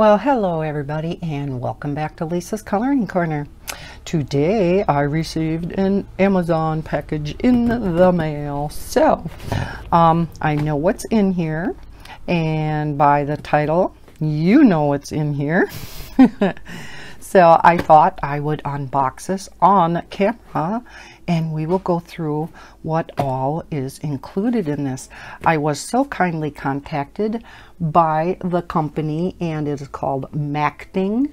Well, hello everybody and welcome back to Lisa's Coloring Corner. Today I received an Amazon package in the mail, so I know what's in here, and by the title you know what's in here. So I thought I would unbox this on camera and we will go through what all is included in this. I was so kindly contacted by the company, and it is called Macting,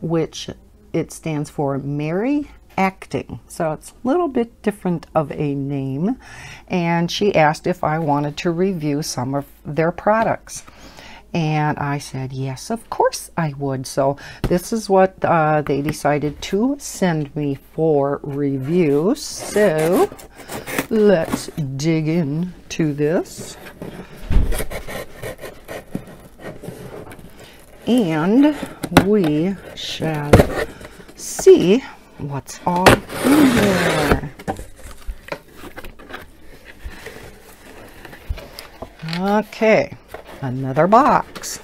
which it stands for Mary Acting. So it's a little bit different of a name. And she asked if I wanted to review some of their products. And I said, yes, of course I would. So this is what they decided to send me for review. So let's dig into this. And we shall see what's all in here. Okay. Another box.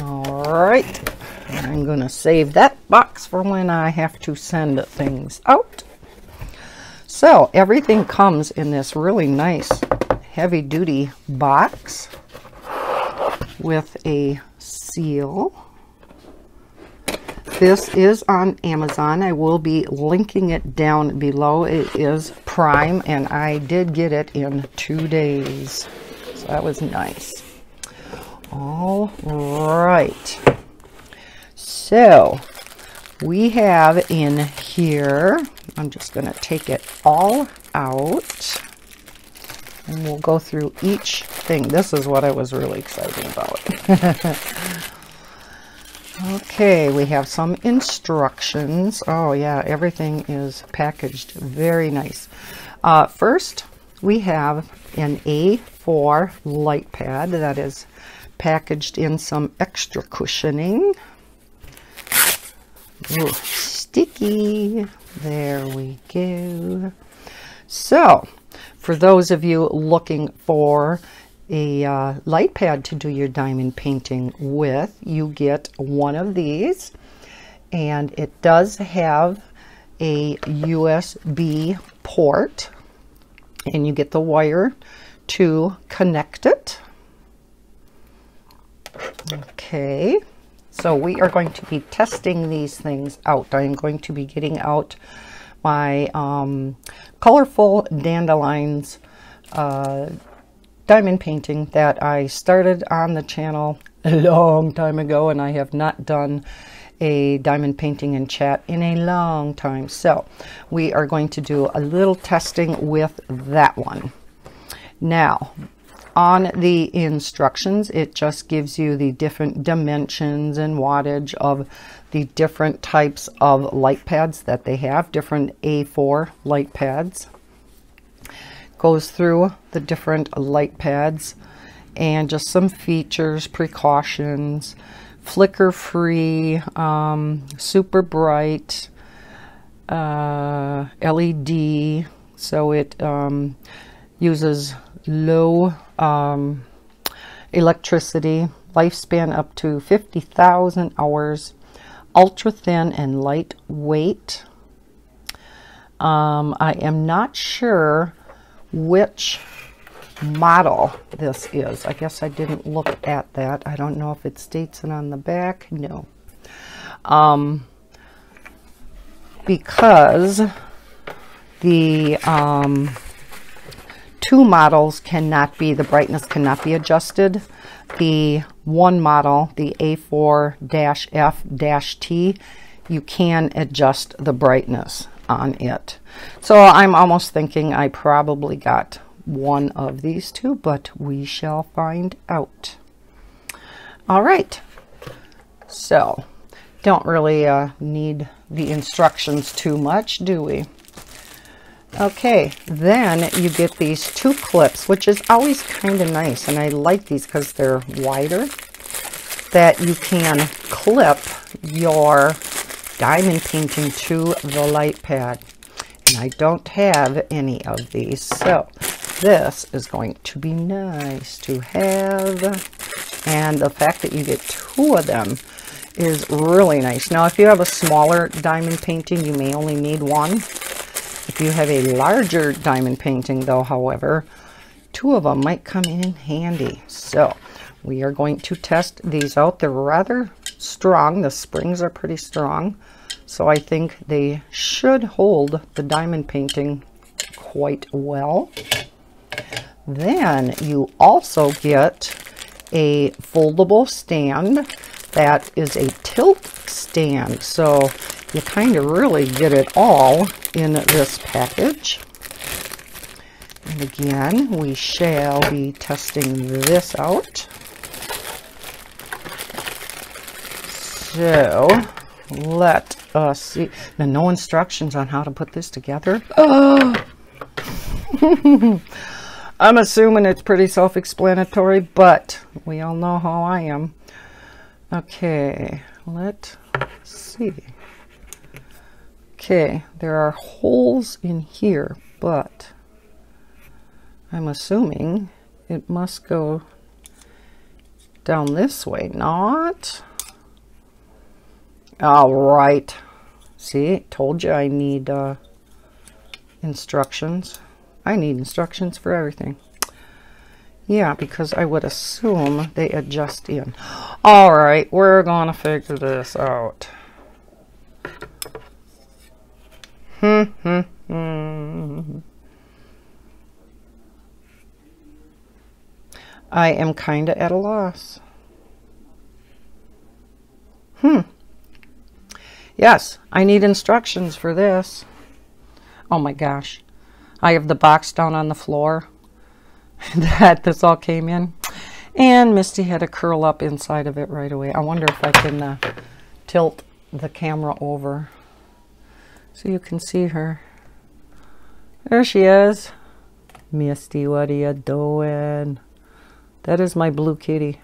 All right, I'm gonna save that box for when I have to send things out. So everything comes in this really nice heavy duty box with a seal. This is on Amazon. I will be linking it down below. It is Prime, and I did get it in 2 days. So that was nice. All right. So we have in here, I'm just going to take it all out and we'll go through each thing. This is what I was really excited about. Okay, we have some instructions. Oh yeah, everything is packaged very nice. First, we have an A4 light pad that is packaged in some extra cushioning. Ooh, sticky. There we go. So, for those of you looking for a light pad to do your diamond painting with, you get one of these, and it does have a USB port, and you get the wire to connect it. Okay, so we are going to be testing these things out. I'm going to be getting out my colorful dandelions diamond painting that I started on the channel a long time ago, and I have not done a diamond painting in chat in a long time. So we are going to do a little testing with that one. Now, on the instructions, it just gives you the different dimensions and wattage of the different types of light pads that they have, different A4 light pads. Goes through the different light pads and just some features, precautions, flicker free, super bright, LED, so it uses low electricity, lifespan up to 50,000 hours, ultra thin and lightweight. I am not sure which model this is. I guess I didn't look at that. I don't know if it states it on the back. No. Because the two models cannot be, the brightness cannot be adjusted. The one model, the A4-F-T, you can adjust the brightness on it. So I'm almost thinking I probably got one of these two, but we shall find out. All right, so don't really need the instructions too much, do we? Okay, then you get these two clips, which is always kind of nice, and I like these because they're wider, that you can clip your diamond painting to the light pad. And I don't have any of these, so this is going to be nice to have. and the fact that you get two of them is really nice. Now, if you have a smaller diamond painting, you may only need one. If you have a larger diamond painting, though, however, two of them might come in handy. So we are going to test these out. They're rather strong. The springs are pretty strong, so I think they should hold the diamond painting quite well. Then you also get a foldable stand that is a tilt stand, so you kind of really get it all in this package. And again, we shall be testing this out. So let us see. Now, no instructions on how to put this together. Oh. I'm assuming it's pretty self-explanatory, but we all know how I am. Okay, let's see. Okay, there are holes in here, but I'm assuming it must go down this way, not? All right. See, told you I need instructions. I need instructions for everything. Yeah, because I would assume they adjust in. All right, we're gonna figure this out. I am kind of at a loss. Yes, I need instructions for this. Oh my gosh. I have the box down on the floor that this all came in. And Misty had to curl up inside of it right away. I wonder if I can tilt the camera over so you can see her. There she is. Misty, what are you doing? That is my blue kitty.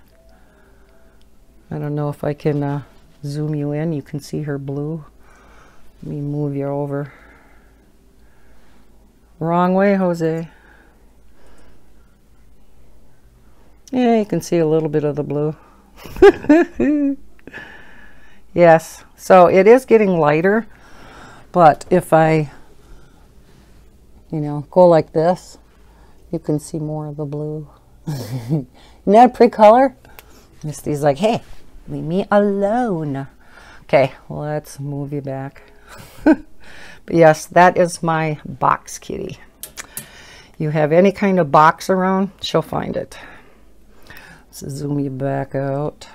I don't know if I can zoom you in. You can see her blue. Let me move you over. Wrong way, Jose. Yeah, you can see a little bit of the blue. Yes, so it is getting lighter, but if I, you know, go like this, you can see more of the blue. Isn't that a pretty color? Misty's like, hey, leave me alone. Okay, let's move you back. But yes, that is my box kitty. You have any kind of box around, she'll find it. Let's zoom you back out.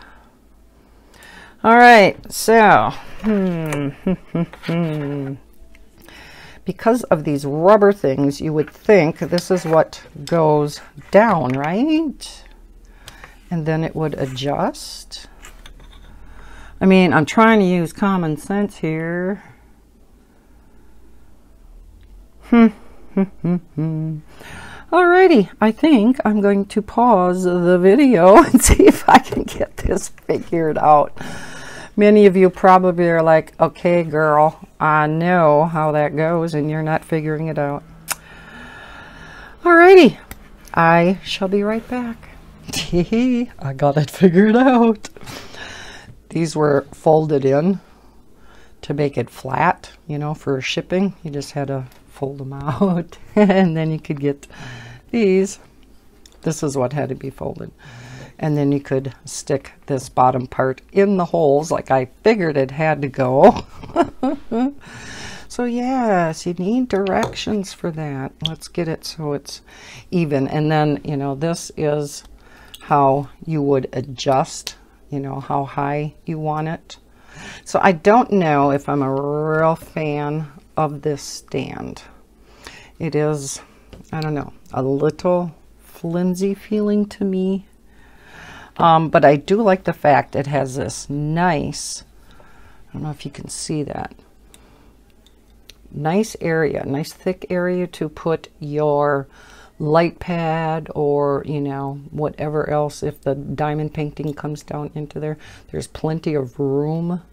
All right, so because of these rubber things, you would think this is what goes down, right? And then it would adjust. I mean, I'm trying to use common sense here. Alrighty, I think I'm going to pause the video and see if I can get this figured out. Many of you probably are like, okay, girl, I know how that goes, and you're not figuring it out. Alrighty, I shall be right back. I got it figured out. These were folded in to make it flat, you know, for shipping. You just had to fold them out and then you could get these. This is what had to be folded. And then you could stick this bottom part in the holes like I figured it had to go. So yes, you need directions for that. Let's get it so it's even. And then, you know, this is how you would adjust, you know, how high you want it. So I don't know if I'm a real fan of this stand. It is, I don't know, a little flimsy feeling to me. But I do like the fact it has this nice, I don't know if you can see that, nice area, nice thick area to put your light pad or, you know, whatever else. If the diamond painting comes down into there, there's plenty of room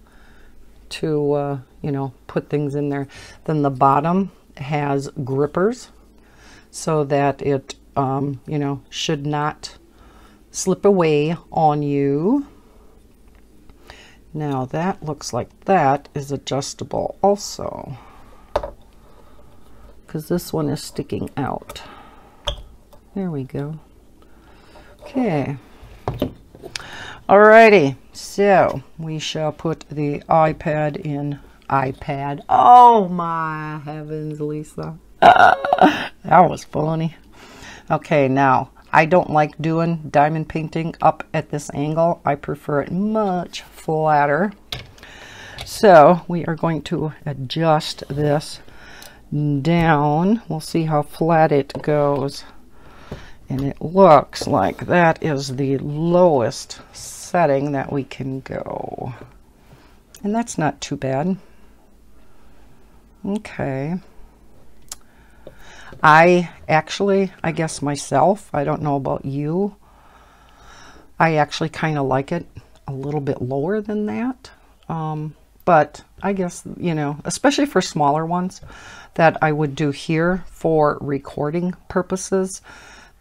to, you know, put things in there. Then the bottom has grippers so that it, you know, should not slip away on you. Now that looks like that is adjustable also, because this one is sticking out. There we go. Okay. Alrighty, so we shall put the iPad in iPad. Oh my heavens, Lisa. That was funny. Okay, now I don't like doing diamond painting up at this angle. I prefer it much flatter. So we are going to adjust this down. We'll see how flat it goes. And it looks like that is the lowest setting that we can go. And that's not too bad. Okay. I guess myself, I don't know about you, I actually kind of like it a little bit lower than that. But I guess, you know, especially for smaller ones that I would do here for recording purposes,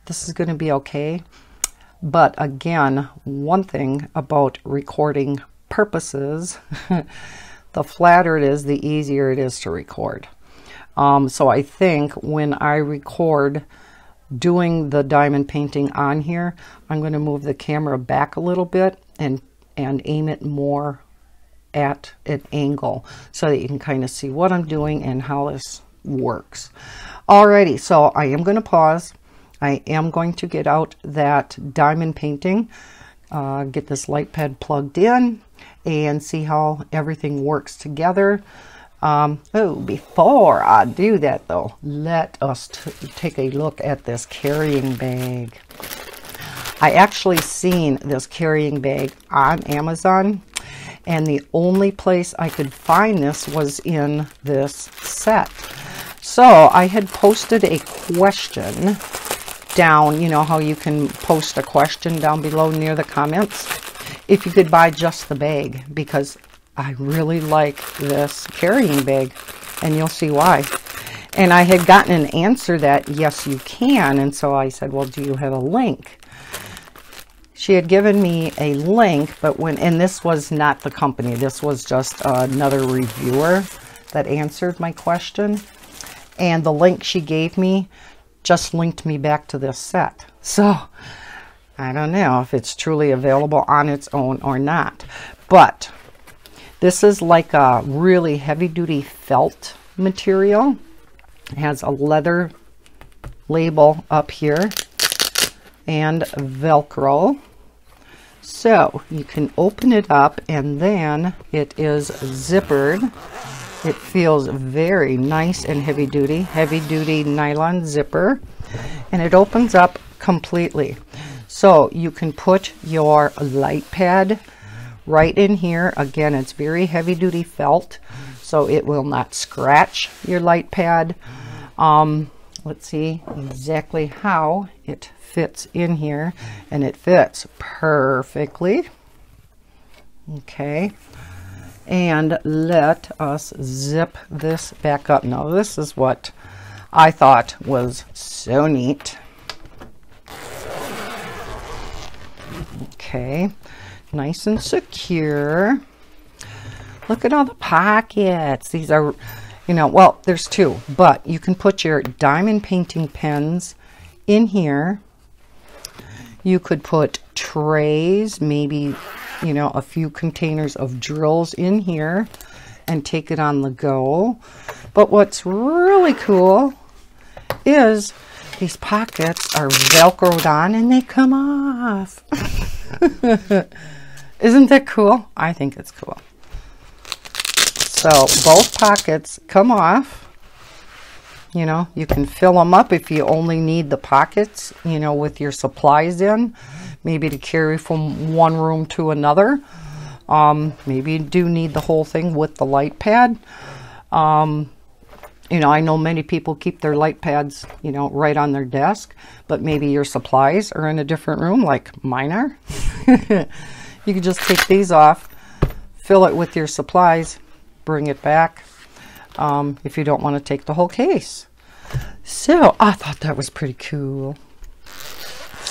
this is going to be okay. But again, one thing about recording purposes, the flatter it is, the easier it is to record. So I think when I record doing the diamond painting on here, I'm going to move the camera back a little bit and aim it more at an angle so that you can kind of see what I'm doing and how this works. Alrighty, so I am going to pause. I am going to get out that diamond painting, get this light pad plugged in, and see how everything works together. Before I do that though, let us take a look at this carrying bag. I actually seen this carrying bag on Amazon, and the only place I could find this was in this set. So I had posted a question down, you know how you can post a question down below near the comments, if you could buy just the bag, because I really like this carrying bag, and you'll see why. And I had gotten an answer that yes, you can. And so I said, well, do you have a link? She had given me a link, but and this was not the company, this was just another reviewer that answered my question, and the link she gave me just linked me back to this set. So I don't know if it's truly available on its own or not, but this is like a really heavy duty felt material. It has a leather label up here and Velcro. So you can open it up, and then it is zippered. It feels very nice and heavy duty nylon zipper, and it opens up completely. So you can put your light pad right in here. Again, it's very heavy duty felt, so it will not scratch your light pad. Let's see exactly how it fits in here, and it fits perfectly. Okay. And let us zip this back up. Now this is what I thought was so neat. Okay, nice and secure. Look at all the pockets. These are, you know, well, there's two, but you can put your diamond painting pens in here. You could put trays, maybe, you know, a few containers of drills in here and take it on the go. But what's really cool is these pockets are Velcroed on and they come off. Isn't that cool? I think it's cool. So both pockets come off. You know, you can fill them up if you only need the pockets, you know, with your supplies in, maybe to carry from one room to another. Maybe you do need the whole thing with the light pad. You know, I know many people keep their light pads, you know, right on their desk, but maybe your supplies are in a different room like mine are. You can just take these off, fill it with your supplies, bring it back. If you don't want to take the whole case. So I thought that was pretty cool.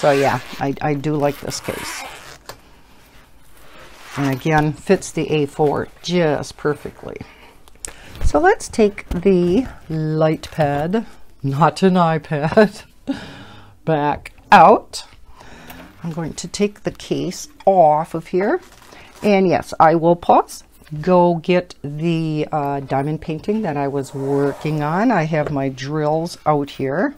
So yeah, I do like this case. And again, fits the A4 just perfectly. So let's take the light pad, not an iPad, back out. I'm going to take the case off of here. And yes, I will pause, go get the diamond painting that I was working on. I have my drills out here.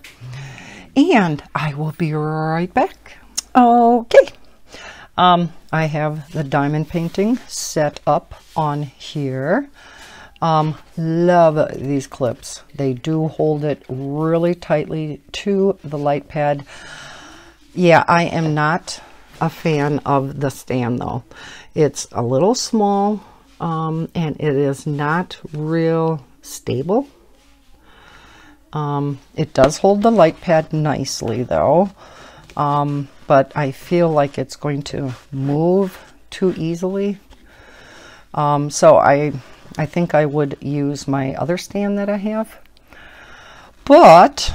And I will be right back. Okay. I have the diamond painting set up on here. Love these clips. They do hold it really tightly to the light pad. Yeah, I am not a fan of the stand though. It's a little small, and it is not real stable. It does hold the light pad nicely though, but I feel like it's going to move too easily. So I think I would use my other stand that I have, but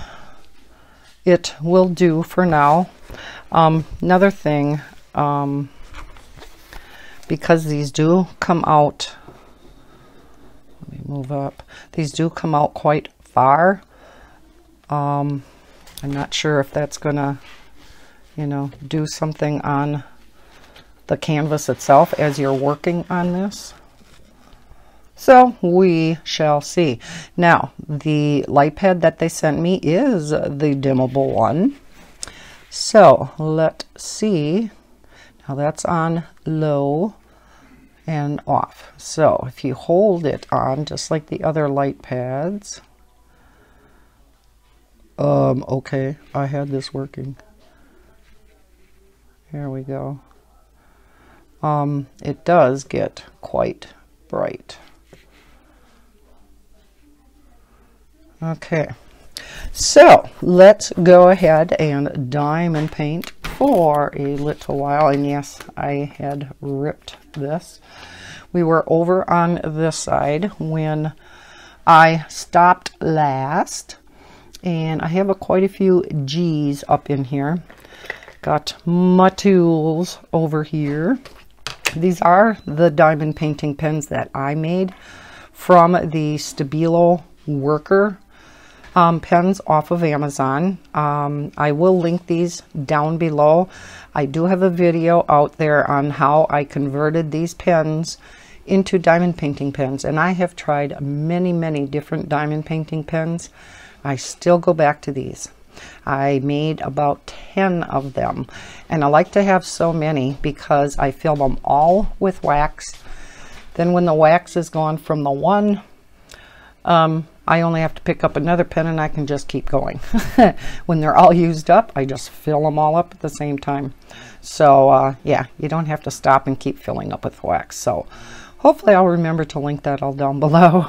it will do for now. Another thing, because these do come out, let me move up, these do come out quite far. I'm not sure if that's gonna, you know, do something on the canvas itself as you're working on this. So we shall see. Now, the light pad that they sent me is the dimmable one. So let's see. Now that's on low and off. So if you hold it on, just like the other light pads, okay, I had this working. Here we go. It does get quite bright. Okay, so let's go ahead and diamond paint for a little while. And yes, I had ripped this. We were over on this side when I stopped last. And I have quite a few G's up in here. Got my tools over here. These are the diamond painting pens that I made from the Stabilo Worker pens off of Amazon. I will link these down below. I do have a video out there on how I converted these pens into diamond painting pens. And I have tried many, many different diamond painting pens. I still go back to these. I made about 10 of them, and I like to have so many because I fill them all with wax. Then when the wax is gone from the one, I only have to pick up another pen and I can just keep going. When they're all used up, I just fill them all up at the same time. So yeah, you don't have to stop and keep filling up with wax. So hopefully I'll remember to link that all down below.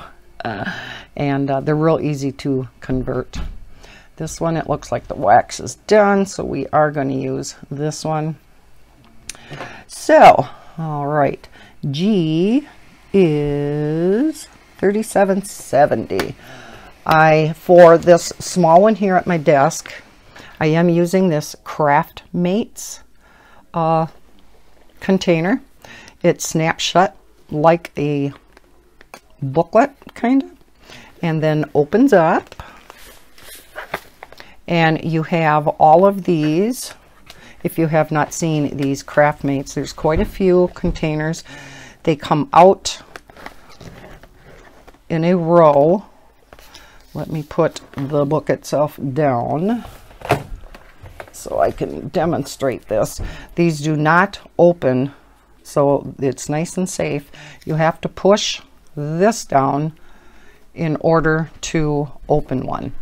And they're real easy to convert. This one, it looks like the wax is done, so we are going to use this one. So, all right, G is 3770. For this small one here at my desk, I am using this Craftmates container. It snaps shut like a booklet kind of, and then opens up, and you have all of these. If you have not seen these Craftmates, there's quite a few containers. They come out in a row. Let me put the book itself down so I can demonstrate this. These do not open, so it's nice and safe. You have to push this down in order to open one,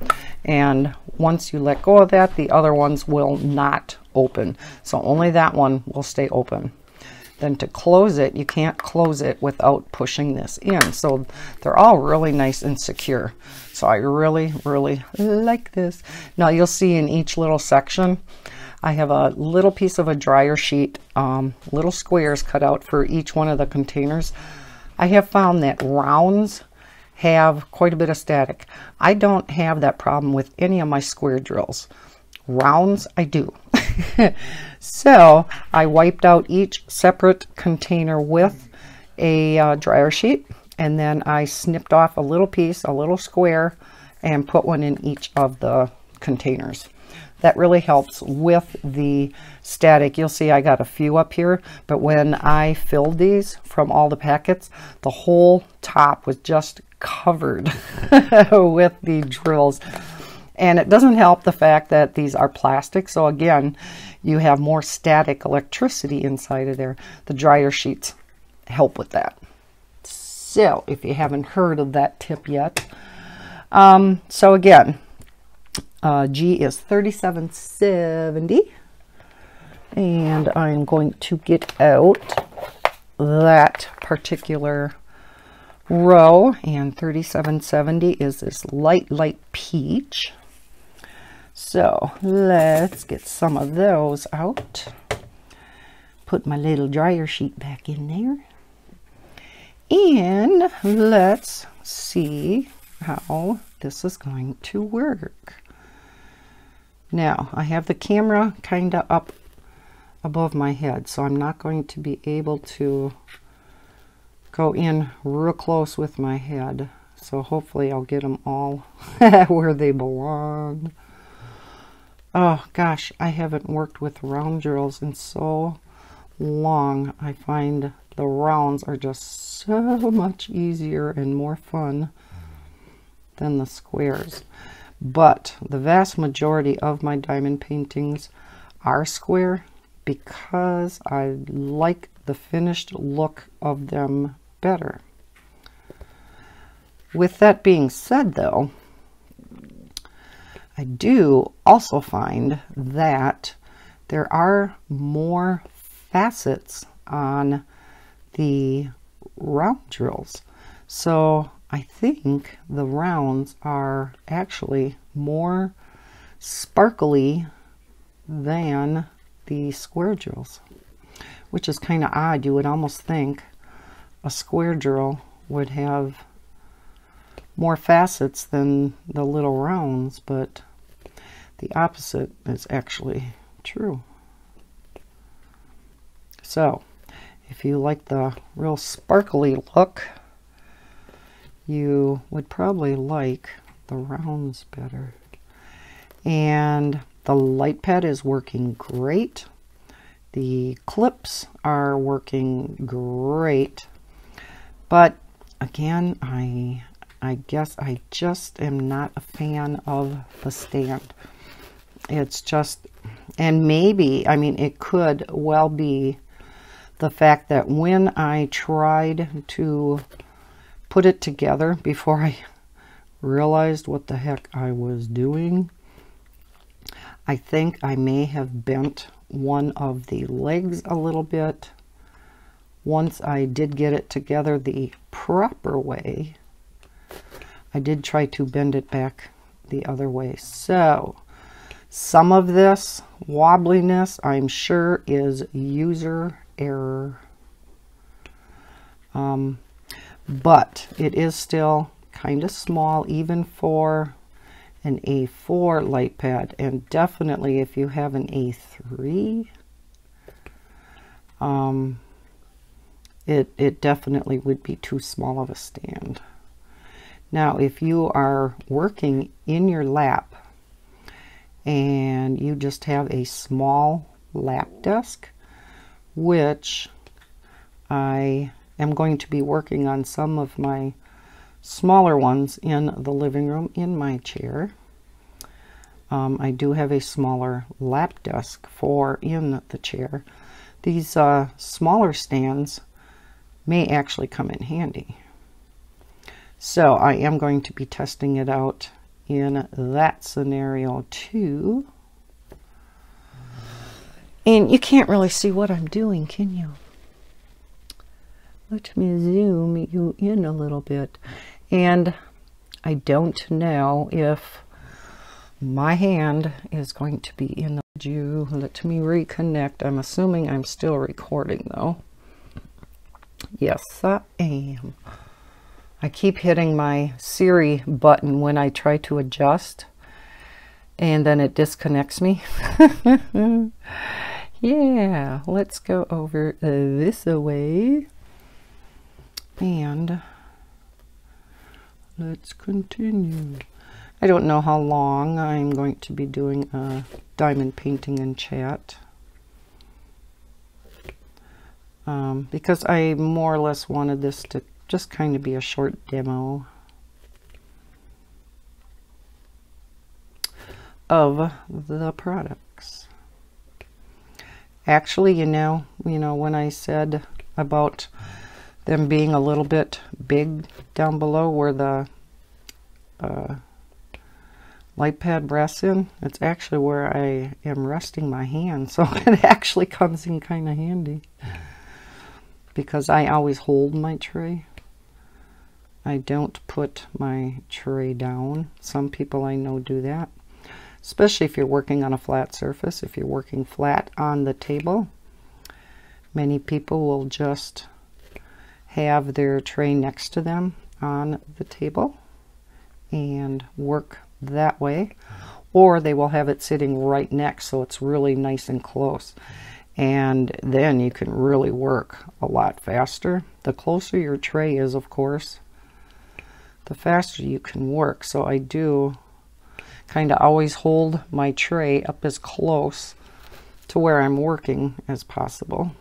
and once you let go of that, the other ones will not open, so only that one will stay open. Then to close it, you can't close it without pushing this in, so they're all really nice and secure. So I really like this. Now you'll see in each little section I have a little piece of a dryer sheet, little squares cut out for each one of the containers. I have found that rounds have quite a bit of static. I don't have that problem with any of my square drills. Rounds, I do. So I wiped out each separate container with a dryer sheet, and then I snipped off a little piece, a little square, and put one in each of the containers. That really helps with the static. You'll see I got a few up here, but when I filled these from all the packets, the whole top was just covered with the drills. And it doesn't help the fact that these are plastic, so again, you have more static electricity inside of there. The dryer sheets help with that. So, if you haven't heard of that tip yet. So again, G is 37.70, and I'm going to get out that particular row, and 37.70 is this light peach. So let's get some of those out. Put my little dryer sheet back in there, and let's see how this is going to work. Now I have the camera kind of up above my head, so I'm not going to be able to go in real close with my head, so hopefully I'll get them all where they belong. Oh gosh, I haven't worked with round drills in so long. I find the rounds are just so much easier and more fun than the squares, but the vast majority of my diamond paintings are square because I like the finished look of them better. With that being said though, I do also find that there are more facets on the round drills. So I think the rounds are actually more sparkly than the square drills, which is kind of odd. You would almost think a square drill would have more facets than the little rounds, but the opposite is actually true. So if you like the real sparkly look, you would probably like the rounds better. And the light pad is working great. The clips are working great, but again, I guess I just am not a fan of the stand. It's just, and maybe, I mean, it could well be the fact that when I tried to put it together before I realized what the heck I was doing, I think I may have bent one of the legs a little bit. Once I did get it together the proper way, I did try to bend it back the other way. So some of this wobbliness, I'm sure, is user error. But it is still kind of small, even for an A4 light pad, and definitely if you have an A3, it definitely would be too small of a stand. Now, if you are working in your lap and you just have a small lap desk, which I am going to be working on some of my smaller ones in the living room in my chair. I do have a smaller lap desk for in the chair. These smaller stands may actually come in handy. So I am going to be testing it out in that scenario too. And you can't really see what I'm doing, can you? Let me zoom you in a little bit. And I don't know if my hand is going to be in the view. Let me reconnect. I'm assuming I'm still recording though. Yes, I am. I keep hitting my Siri button when I try to adjust, and then it disconnects me. Yeah, let's go over this way and let's continue. I don't know how long I'm going to be doing a diamond painting and chat, because I more or less wanted this to just kind of be a short demo of the products. Actually, you know, when I said about them being a little bit big down below where the light pad rests in, it's actually where I am resting my hand, so it actually comes in kind of handy because I always hold my tray. I don't put my tray down. Some people I know do that, especially if you're working on a flat surface. If you're working flat on the table, many people will just have their tray next to them on the table and work that way, or they will have it sitting right next, so it's really nice and close, and then you can really work a lot faster. The closer your tray is, of course, the faster you can work. So I do kind of always hold my tray up as close to where I'm working as possible,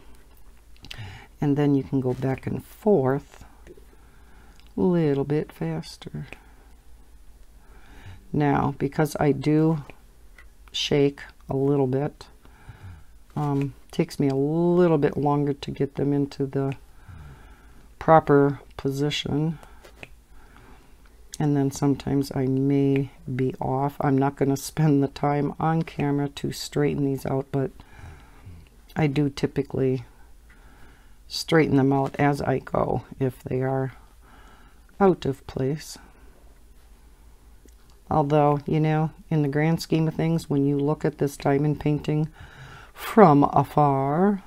and then you can go back and forth a little bit faster. Now, because I do shake a little bit, takes me a little bit longer to get them into the proper position, and then sometimes I may be off. I'm not going to spend the time on camera to straighten these out, but I do typically straighten them out as I go if they are out of place. Although, you know, in the grand scheme of things, when you look at this diamond painting from afar,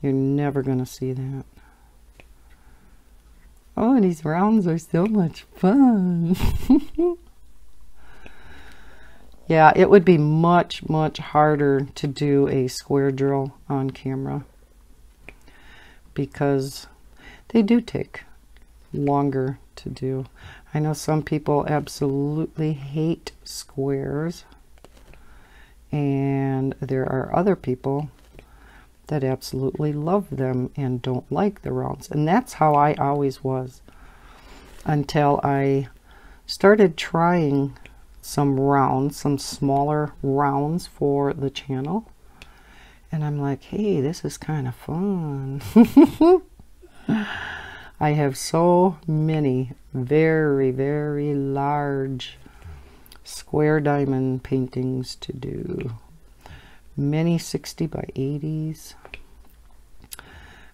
you're never going to see that. Oh, these rounds are so much fun. Yeah, it would be much, much harder to do a square drill on camera because they do take longer to do. I know some people absolutely hate squares, and there are other people that absolutely love them and don't like the rounds, and that's how I always was until I started trying some rounds, some smaller rounds for the channel, and I'm like, hey, this is kind of fun. I have so many very, very large square diamond paintings to do. Many 60 by 80s.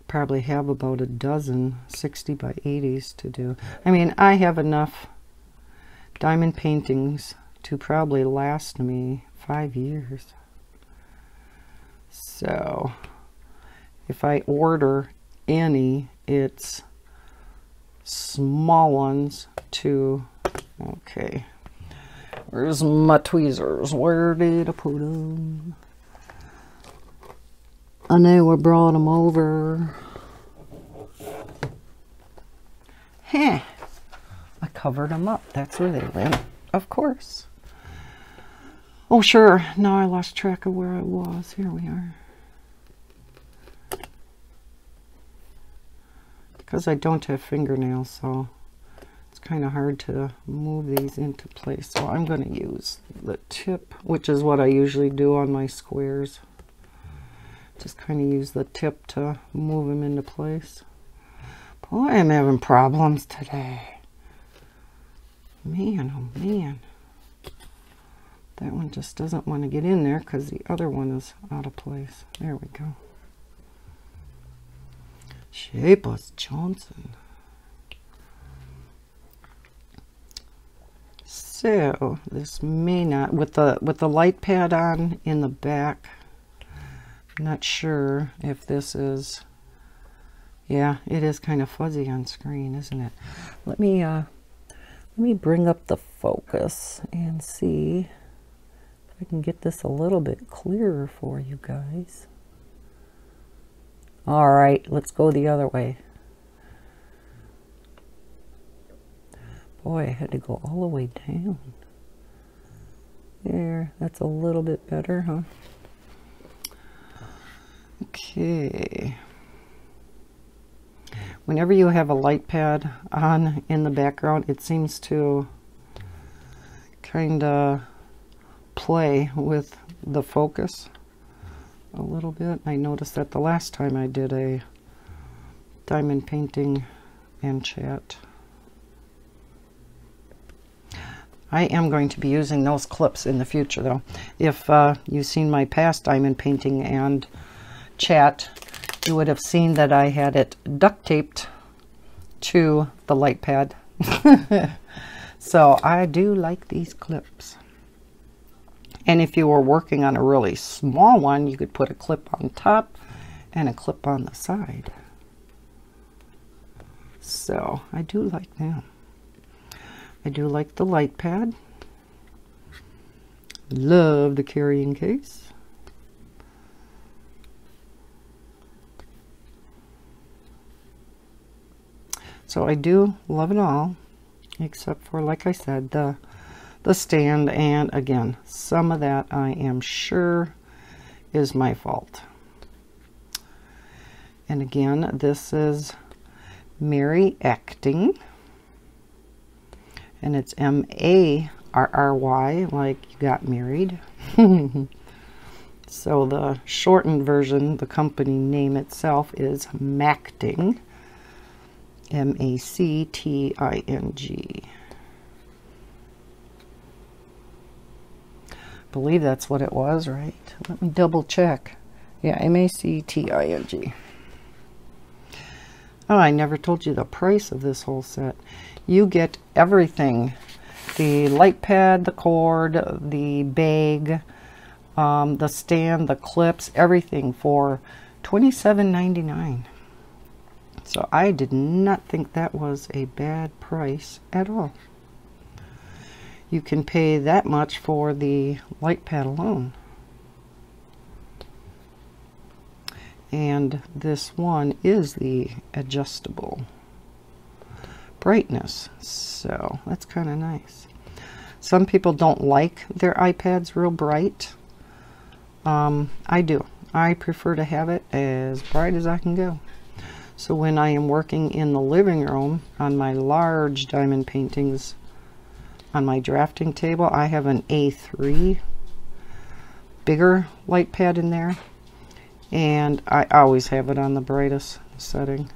Probably have about a dozen 60 by 80s to do. I mean, I have enough diamond paintings to probably last me 5 years. So, if I order any, it's small ones to, okay, where's my tweezers? Where did I put them? I know I brought them over. Huh. I covered them up. That's where they went, of course. Oh, sure. Now I lost track of where I was. Here we are. Because I don't have fingernails, so it's kind of hard to move these into place. So I'm going to use the tip, which is what I usually do on my squares. Just kind of use the tip to move them into place. Boy, I'm having problems today. Man, oh man. That one just doesn't want to get in there because the other one is out of place. There we go. Shapeless Johnson. So, this may not, with the light pad on in the back, not sure if this is, yeah, it is kind of fuzzy on screen, isn't it? Let me bring up the focus and see I can get this a little bit clearer for you guys. All right, let's go the other way. Boy, I had to go all the way down. There, that's a little bit better, huh? Okay. Whenever you have a light pad on in the background, it seems to kind of play with the focus a little bit. I noticed that the last time I did a diamond painting and chat. I am going to be using those clips in the future, though. If you've seen my past diamond painting and chat, you would have seen that I had it duct taped to the light pad. So I do like these clips. And if you were working on a really small one, you could put a clip on top and a clip on the side. So I do like them. I do like the light pad. Love the carrying case. So I do love it all, except for, like I said, the stand. And again, some of that I am sure is my fault. And again, this is Mary Acting. And it's M-A-R-R-Y, like you got married. So the shortened version, the company name itself is Macting. M-A-C-T-I-N-G. I believe that's what it was, right? Let me double check. Yeah, M-A-C-T-I-N-G. Oh, I never told you the price of this whole set. You get everything. The light pad, the cord, the bag, the stand, the clips, everything for $27.99. So I did not think that was a bad price at all. You can pay that much for the light pad alone. And this one is the adjustable brightness. So that's kind of nice. Some people don't like their iPads real bright. I do. I prefer to have it as bright as I can go. So when I am working in the living room on my large diamond paintings on my drafting table, I have an A3 bigger light pad in there, and I always have it on the brightest setting.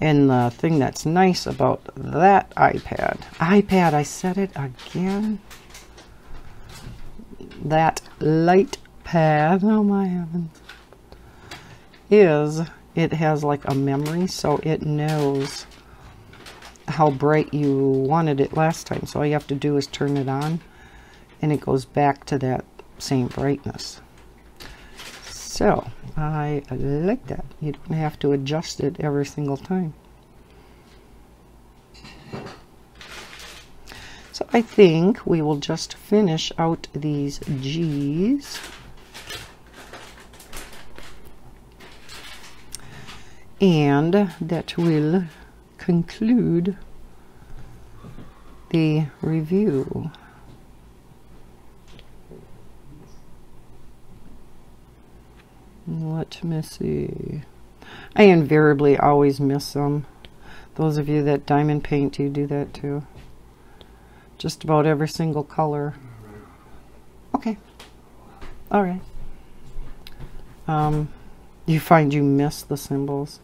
And the thing that's nice about that iPad, I said it again, that light pad, oh my heavens, is it has like a memory, so it knows how bright you wanted it last time. So all you have to do is turn it on and it goes back to that same brightness. So I like that. You don't have to adjust it every single time. So I think we will just finish out these G's. And that will conclude the review. Let me see. I invariably always miss some. Those of you that diamond paint, you do that too. Just about every single color. Okay. All right. You find you miss the symbols.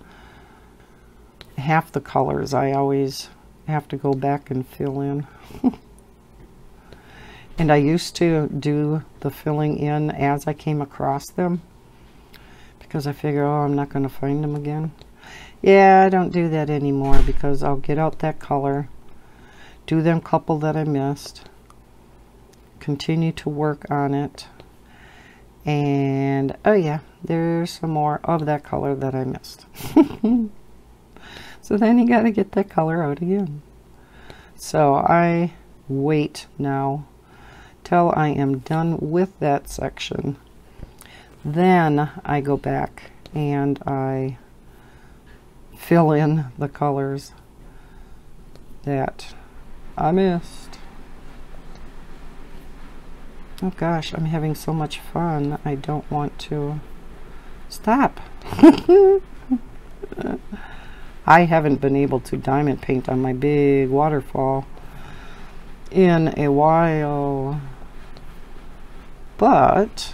Half the colors I always have to go back and fill in. And I used to do the filling in as I came across them, because I figure, oh, I'm not going to find them again. Yeah, I don't do that anymore, because I'll get out that color, do them couple that I missed, continue to work on it, and oh yeah, there's some more of that color that I missed. So then you got to get that color out again. So I wait now till I am done with that section. Then I go back and I fill in the colors that I missed. Oh gosh, I'm having so much fun. I don't want to stop. I haven't been able to diamond paint on my big waterfall in a while, but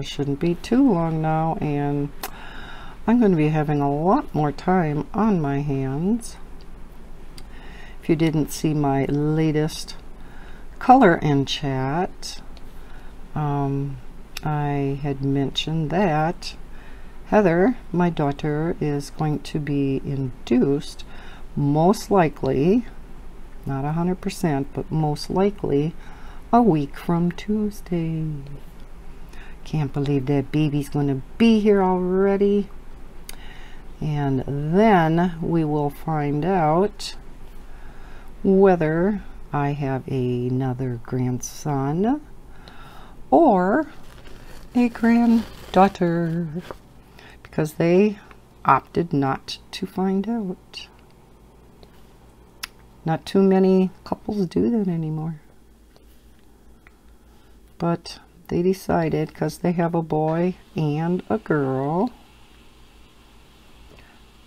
shouldn't be too long now, and I'm going to be having a lot more time on my hands. If you didn't see my latest color in chat, I had mentioned that Heather, my daughter, is going to be induced, most likely, not 100%, but most likely, a week from Tuesday. Can't believe that baby's going to be here already. And then we will find out whether I have another grandson or a granddaughter, because they opted not to find out. Not too many couples do that anymore. But they decided, because they have a boy and a girl,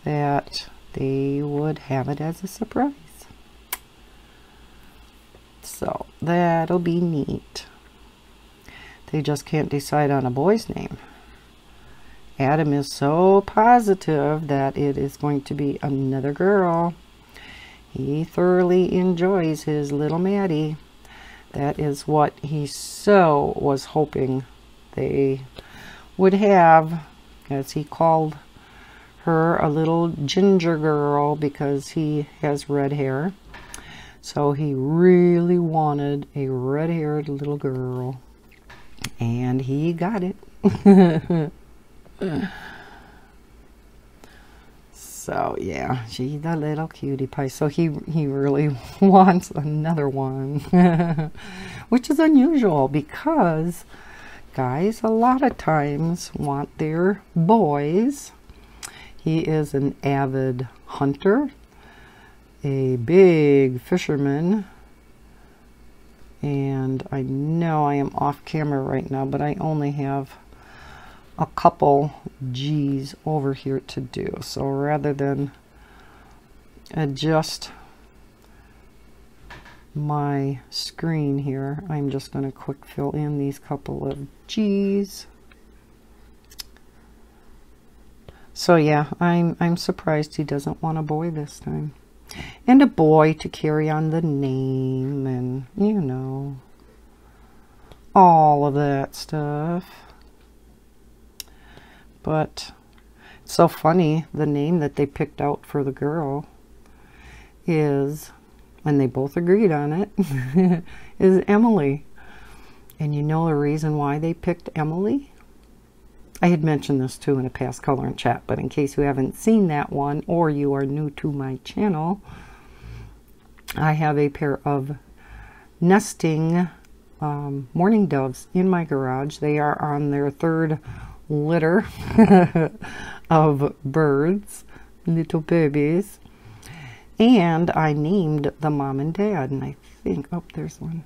that they would have it as a surprise. So that'll be neat. They just can't decide on a boy's name. Adam is so positive that it is going to be another girl. He thoroughly enjoys his little Maddie. That is what he so was hoping they would have, as he called her a little ginger girl because he has red hair. So he really wanted a red-haired little girl, and he got it. So yeah, she's a little cutie pie. So he really wants another one, which is unusual because guys a lot of times want their boys. He is an avid hunter, a big fisherman, and I know I am off camera right now, but I only have a couple G's over here to do. So rather than adjust my screen here, I'm just going to quick fill in these couple of G's. So yeah, I'm surprised he doesn't want a boy this time, and a boy to carry on the name, and you know, all of that stuff. But it's so funny, the name that they picked out for the girl is, and they both agreed on it, is Emily. And you know the reason why they picked Emily? I had mentioned this too in a past coloring chat, but in case you haven't seen that one, or you are new to my channel, I have a pair of nesting mourning doves in my garage. They are on their third litter of birds, little babies, and I named the mom and dad, and I think, oh, there's one,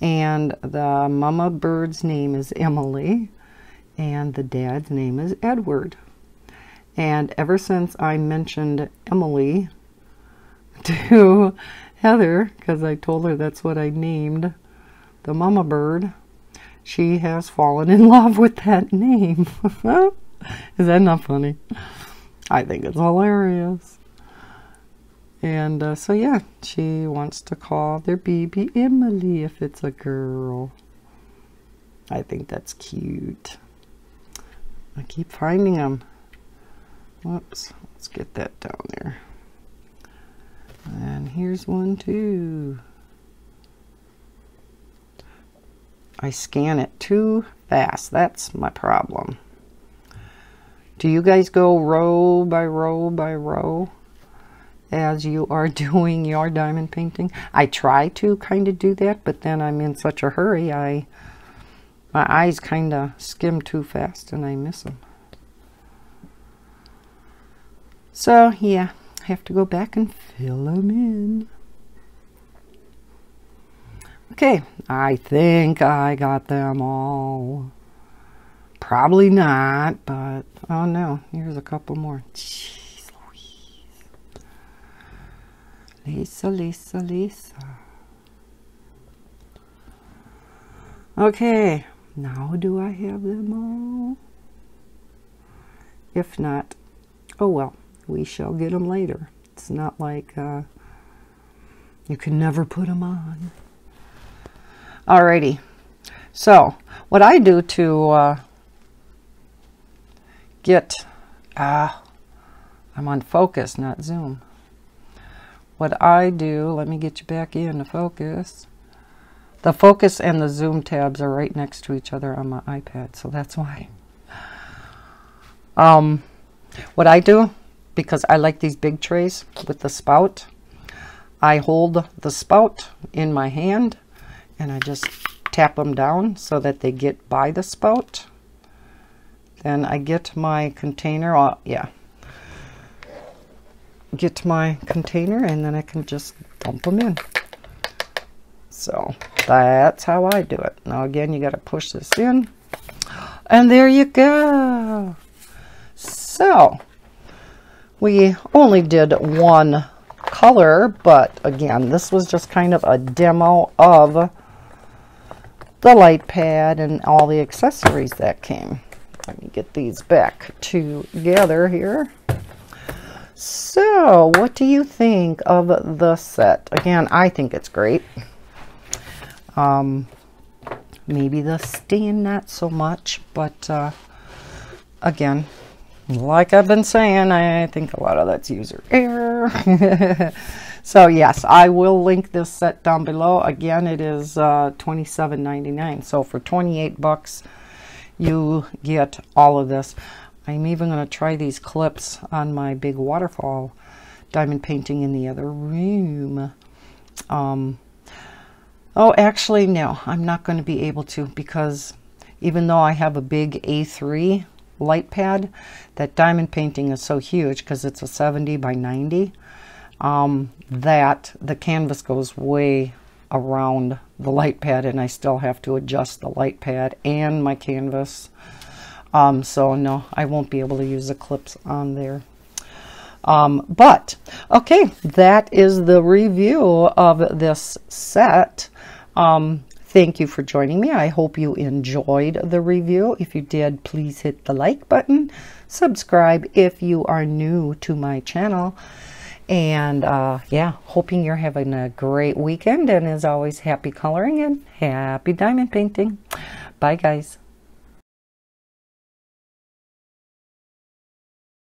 and the mama bird's name is Emily and the dad's name is Edward. And ever since I mentioned Emily to Heather, because I told her that's what I named the mama bird, she has fallen in love with that name. Is that not funny? I think it's hilarious. And so yeah, she wants to call their baby Emily if it's a girl. I think that's cute. I keep finding them. Whoops, let's get that down there. And here's one too. I scan it too fast. That's my problem. Do you guys go row by row by row as you are doing your diamond painting. I try to kind of do that, but then I'm in such a hurry, my eyes kind of skim too fast and I miss them. So yeah, I have to go back and fill them in. Okay, I think I got them all. Probably not, but oh no, here's a couple more. Jeez Louise. Lisa, Lisa, Lisa. Okay, now do I have them all? If not, oh well, we shall get them later. It's not like you can never put them on. Alrighty, so what I do to get, I'm on focus, not zoom. What I do, let me get you back in the focus. The focus and the zoom tabs are right next to each other on my iPad, so that's why. What I do, because I like these big trays with the spout, I hold the spout in my hand and I just tap them down so that they get by the spout. Then I get my container, and then I can just dump them in. So that's how I do it. Now again, you got to push this in. And there you go. So we only did one color, but again, this was just kind of a demo of the light pad and all the accessories that came. Let me get these back together here. So what do you think of the set? Again, I think it's great. Maybe the stand not so much, but again, like I've been saying, I think a lot of that's user error. So yes, I will link this set down below. Again, it is $27.99. So for 28 bucks, you get all of this. I'm even going to try these clips on my big waterfall diamond painting in the other room. Oh, actually, no, I'm not going to be able to, because even though I have a big A3 light pad, that diamond painting is so huge because it's a 70 by 90, that the canvas goes way around the light pad, and I still have to adjust the light pad and my canvas. So no, I won't be able to use the clips on there. But okay, that is the review of this set. Thank you for joining me. I hope you enjoyed the review. If you did, please hit the like button, subscribe if you are new to my channel. And yeah, hoping you're having a great weekend, and as always, happy coloring and happy diamond painting. Bye guys.